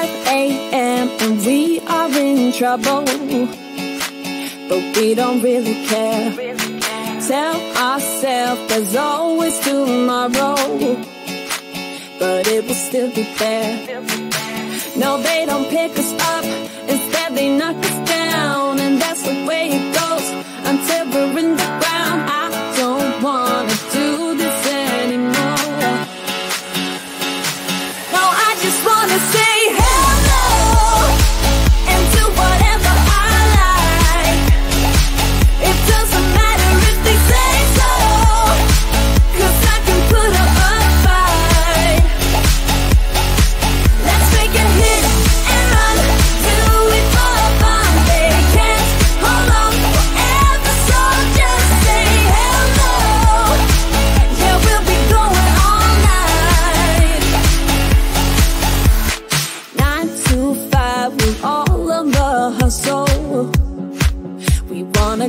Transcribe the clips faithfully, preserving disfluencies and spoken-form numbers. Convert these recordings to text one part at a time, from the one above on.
five A M and we are in trouble, but we don't really care. Tell ourselves there's always tomorrow, but it will still be fair. No, they don't pick us up, instead they knock us down, and that's the way it goes until we're in the ground. I don't wanna do this anymore. No, I just wanna say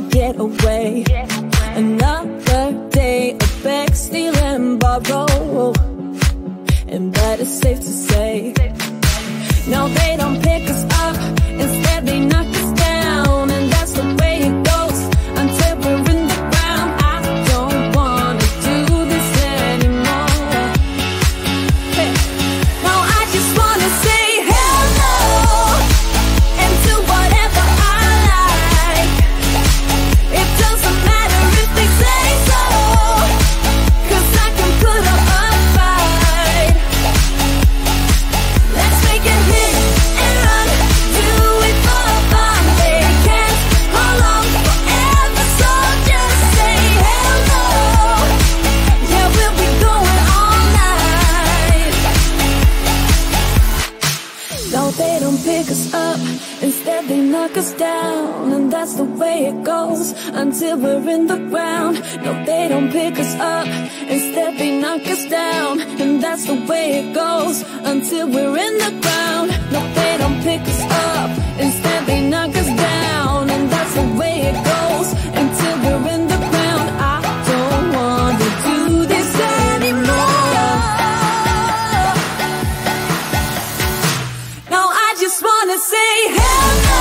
get away. Get away another day of beg, steal and borrow, and that is safe to say. No, they don't pick us up, instead they knock us down, and that's the way it goes until we're in the ground. I don't wanna do this anymore. Hey. No, I just wanna say us down, and that's the way it goes until we're in the ground. No, they don't pick us up, instead they knock us down, and that's the way it goes until we're in the ground. No, they don't pick us up, instead they knock us down, and that's the way it goes until we're in the ground. I don't want to do this anymore. No, I just want to say hell no.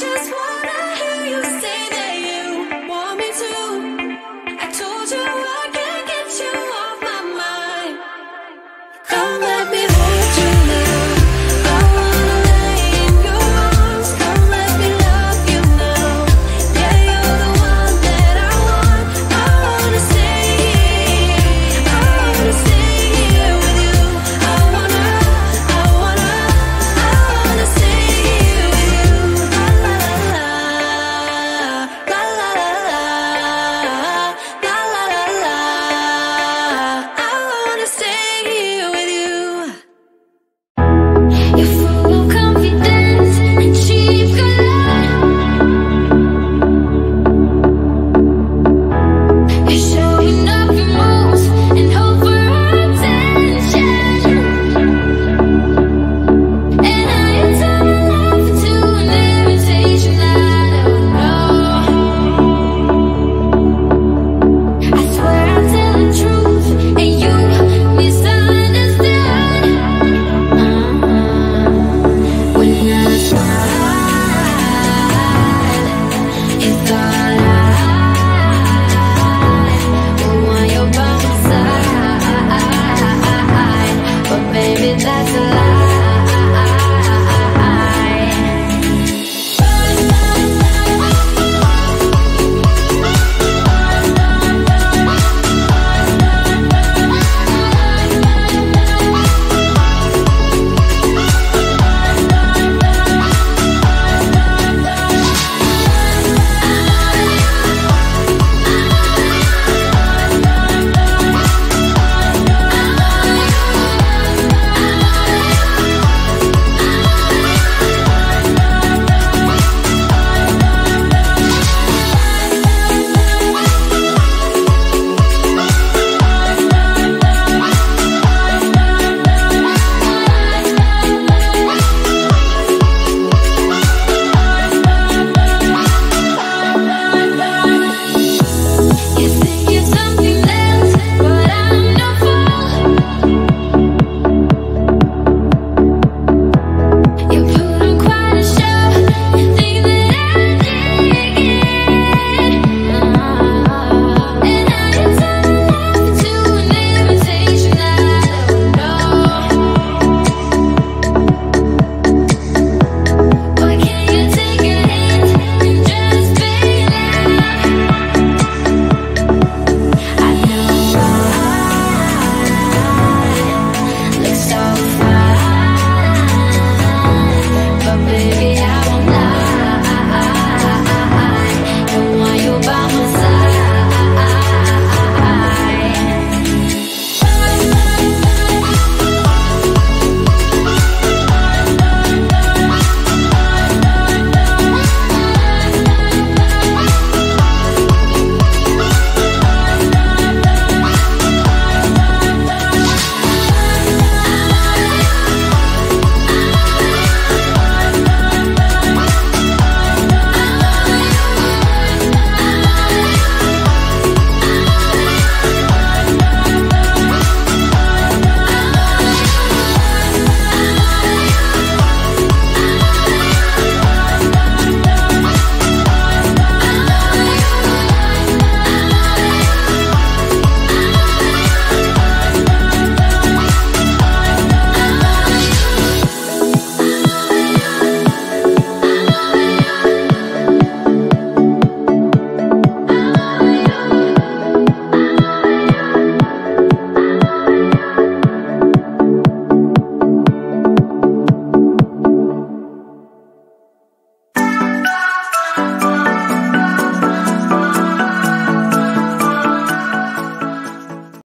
We'll be right back.